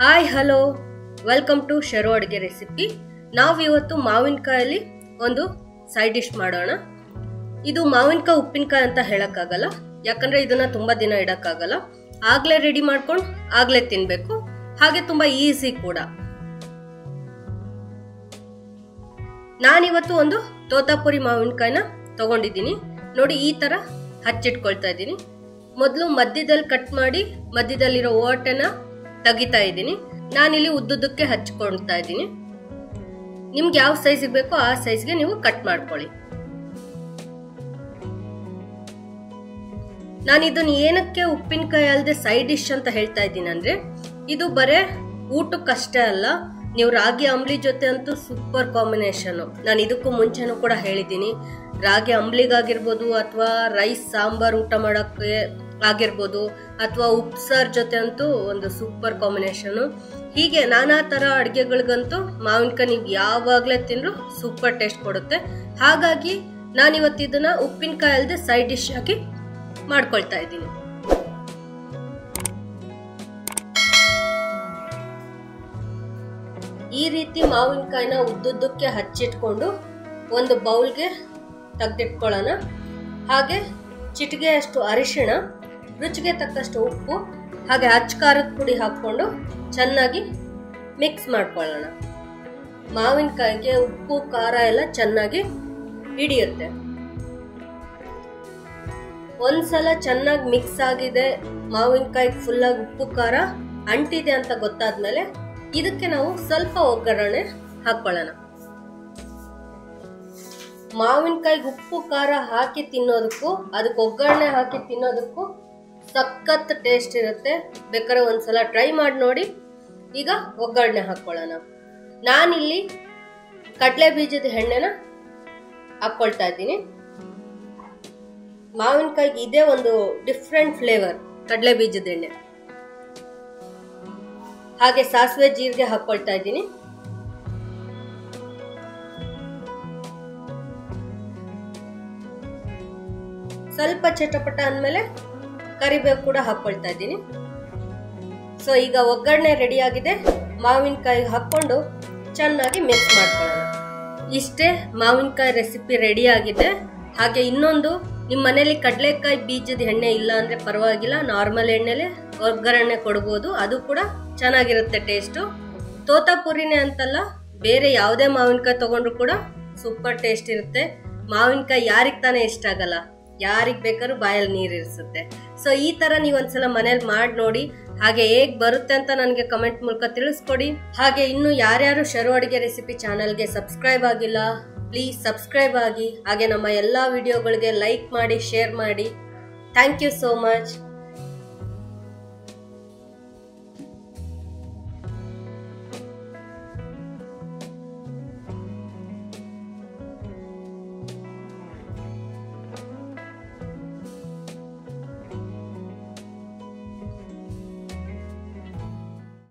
Hi hello welcome to Sharu ಅಡುಗೆ recipe. ನಾವು ಇವತ್ತು ಮಾವಿನಕಾಯಲ್ಲಿ ಒಂದು ಸೈಡ್ ಡಿಶ್ ಮಾಡೋಣ। ಇದು ಮಾವಿನಕಾಯಿ ಉಪ್ಪಿನಕಾಯಿ ಅಂತ ಹೇಳಕಾಗಲ್ಲ, ಯಾಕಂದ್ರೆ ಇದನ್ನ ತುಂಬಾ ದಿನ ಇಡಕಾಗಲ್ಲ, ಆಗಲೇ ರೆಡಿ ಮಾಡ್ಕೊಂಡು ಆಗಲೇ ತಿನ್ನಬೇಕು, ಹಾಗೆ ತುಂಬಾ ಈಜಿ ಕೂಡ। ನಾನು ಇವತ್ತು ಒಂದು ತೋತಾಪುರಿ ಮಾವಿನಕಾಯಿನ ತಗೊಂಡಿದ್ದೀನಿ। ನೋಡಿ ಈ ತರ ಹಚ್ಚಿಟ್ಕೊಳ್ತಾ ಇದ್ದೀನಿ। ಮೊದಲು ಮಧ್ಯದಲ್ಲಿ ಕಟ್ ಮಾಡಿ ಮಧ್ಯದಲ್ಲಿರೋ ಓಟನ ತಗಿತಾ ಇದ್ದೀನಿ। ನಾನಿಲ್ಲಿ ಉದ್ದುದ್ದಕ್ಕೆ ಹಚ್ಕೊಳ್ತಾ ಇದ್ದೀನಿ। ನಿಮಗೆ ಯಾವ ಸೈಜ್ ಬೇಕೋ ಆ ಸೈಜ್ಗೆ ನೀವು ಕಟ್ ಮಾಡ್ಕೊಳ್ಳಿ। ನಾನು ಇದನ್ನ ಏನಕ್ಕೆ ಉಪ್ಪಿನಕಾಯಿ ಅಲ್ಲದೆ ಸೈಡ್ ಡಿಶ್ ಅಂತ ಹೇಳ್ತಾ ಇದ್ದೀನಿ ಅಂದ್ರೆ, ಇದು ಬರೇ ಊಟಕ್ಕಷ್ಟೇ ಅಲ್ಲ, ನೀವು ರಾಗಿ ಅಂಬ್ಲಿ ಜೊತೆ ಅಂತೂ ಸೂಪರ್ ಕಾಂಬಿನೇಷನ್। ನಾನು ಇದಕ್ಕೂ ಮುಂಚೆನೂ ಕೂಡ ಹೇಳಿದ್ದೀನಿ, ರಾಗಿ ಅಂಬ್ಲಿಗಾಗಿರ್ಬೋದು ಅಥವಾ ರೈಸ್ ಸಾಂಬಾರ್ ಊಟ ಮಾಡೋಕ್ಕೆ ಆಗಿರ್ಬೋದು ಅಥವಾ ಉಪ್ಸಾರ್ ಜೊತೆ ಅಂತೂ ಒಂದು ಸೂಪರ್ ಕಾಂಬಿನೇಷನ್। ಹೀಗೆ ನಾನಾ ಥರ ಅಡುಗೆಗಳಿಗಂತೂ ಮಾವಿನಕಾಯಿ ನೀವು ಯಾವಾಗಲೇ ತಿಂದರೂ ಸೂಪರ್ ಟೇಸ್ಟ್ ಕೊಡುತ್ತೆ। ಹಾಗಾಗಿ ನಾನಿವತ್ತು ಇದನ್ನು ಉಪ್ಪಿನಕಾಯಿ ಅಲ್ಲದೆ ಸೈಡ್ ಡಿಶ್ ಆಗಿ ಮಾಡ್ಕೊಳ್ತಾ ಇದ್ದೀನಿ। ಈ ರೀತಿ ಮಾವಿನಕಾಯಿನ ಉದ್ದುದ್ದಕ್ಕೆ ಹಚ್ಚಿಟ್ಕೊಂಡು ಒಂದು ಬೌಲ್ಗೆ ತೆಗೆದಿಟ್ಕೊಳ್ಳೋಣ। ಹಾಗೆ ಚಿಟಿಗೆಯಷ್ಟು ಅರಿಶಿಣ, ರುಚಿಗೆ ತಕ್ಕಷ್ಟು ಉಪ್ಪು, ಹಾಗೆ ಅಚ್ಚಕಾರದ ಪುಡಿ ಹಾಕ್ಕೊಂಡು ಚೆನ್ನಾಗಿ ಮಿಕ್ಸ್ ಮಾಡ್ಕೊಳ್ಳೋಣ। ಮಾವಿನಕಾಯಿಗೆ ಉಪ್ಪು ಖಾರ ಎಲ್ಲ ಚೆನ್ನಾಗಿ ಹಿಡಿಯುತ್ತೆ। ಒಂದ್ಸಲ ಚೆನ್ನಾಗಿ ಮಿಕ್ಸ್ ಆಗಿದೆ, ಮಾವಿನಕಾಯಿ ಫುಲ್ ಆಗಿ ಉಪ್ಪು ಖಾರ ಅಂಟಿದೆ ಅಂತ ಗೊತ್ತಾದ್ಮೇಲೆ ಇದಕ್ಕೆ ನಾವು ಸ್ವಲ್ಪ ಒಗ್ಗರಣೆ ಹಾಕೊಳ್ಳೋಣ। ಮಾವಿನಕಾಯಿಗೆ ಉಪ್ಪು ಖಾರ ಹಾಕಿ ತಿನ್ನೋದಕ್ಕೂ ಅದಕ್ಕೆ ಒಗ್ಗರಣೆ ಹಾಕಿ ತಿನ್ನೋದಕ್ಕೂ ಸಖತ್ ಟೇಸ್ಟ್ ಇರುತ್ತೆ, ಬೇಕಾದ್ರೆ ಒಂದ್ಸಲ ಟ್ರೈ ಮಾಡಿ ನೋಡಿ। ಈಗ ಒಗ್ಗರಣೆ ಹಾಕ್ಕೊಳ್ಳೋಣ। ನಾನಿಲ್ಲಿ ಕಡಲೆ ಬೀಜದ ಎಣ್ಣೆನ ಹಾಕ್ಕೊಳ್ತಾ ಇದ್ದೀನಿ। ಮಾವಿನಕಾಯಿಗೆ ಇದೇ ಒಂದು ಡಿಫ್ರೆಂಟ್ ಫ್ಲೇವರ್ ಕಡಲೆ ಬೀಜದ ಎಣ್ಣೆ। ಹಾಗೆ ಸಾಸಿವೆ ಜೀರಿಗೆ ಹಾಕ್ಕೊಳ್ತಾ ಇದ್ದೀನಿ। ಸ್ವಲ್ಪ ಚಟಪಟ ಅಂದಮೇಲೆ ಕರಿಬೇವು ಕೂಡ ಹಾಕ್ಕೊಳ್ತಾ ಇದ್ದೀನಿ। ಸೊ ಈಗ ಒಗ್ಗರಣೆ ರೆಡಿ ಆಗಿದೆ, ಮಾವಿನಕಾಯಿಗೆ ಹಾಕ್ಕೊಂಡು ಚೆನ್ನಾಗಿ ಮಿಕ್ಸ್ ಮಾಡ್ಕೊಳ್ಳೋಣ। ಇಷ್ಟೇ ಮಾವಿನಕಾಯಿ ರೆಸಿಪಿ ರೆಡಿ ಆಗಿದೆ। ಹಾಗೆ ಇನ್ನೊಂದು, ನಿಮ್ಮ ಮನೇಲಿ ಕಡಲೆಕಾಯಿ ಬೀಜದ ಎಣ್ಣೆ ಇಲ್ಲ ಅಂದರೆ ಪರವಾಗಿಲ್ಲ, ನಾರ್ಮಲ್ ಎಣ್ಣೆಲೆ ಒಗ್ಗರಣೆ ಕೊಡ್ಬೋದು, ಅದು ಕೂಡ ಚೆನ್ನಾಗಿರುತ್ತೆ ಟೇಸ್ಟು। ತೋತಾಪುರಿನೇ ಅಂತಲ್ಲ, ಬೇರೆ ಯಾವುದೇ ಮಾವಿನಕಾಯಿ ತೊಗೊಂಡ್ರು ಕೂಡ ಸೂಪರ್ ಟೇಸ್ಟ್ ಇರುತ್ತೆ। ಮಾವಿನಕಾಯಿ ಯಾರಿಗೆ ತಾನೇ ಇಷ್ಟ ಆಗಲ್ಲ, ಯಾರಿಗೆ ಬೇಕಾದ್ರೂ ಬಾಯಲ್ಲಿ ನೀರು ಇರಿಸುತ್ತೆ। ಸೊ ಈ ಥರ ನೀವೊಂದ್ಸಲ ಮನೇಲಿ ಮಾಡಿ ನೋಡಿ, ಹಾಗೆ ಹೇಗೆ ಬರುತ್ತೆ ಅಂತ ನನಗೆ ಕಮೆಂಟ್ ಮೂಲಕ ತಿಳಿಸ್ಕೊಡಿ। ಹಾಗೆ ಇನ್ನೂ ಯಾರ್ಯಾರು ಶರು ಅಡುಗೆ ರೆಸಿಪಿ ಚಾನಲ್ಗೆ ಸಬ್ಸ್ಕ್ರೈಬ್ ಆಗಿಲ್ಲ, ಪ್ಲೀಸ್ ಸಬ್ಸ್ಕ್ರೈಬ್ ಆಗಿ। ಹಾಗೆ ನಮ್ಮ ಎಲ್ಲ ವಿಡಿಯೋಗಳಿಗೆ ಲೈಕ್ ಮಾಡಿ, ಶೇರ್ ಮಾಡಿ। Thank you so much.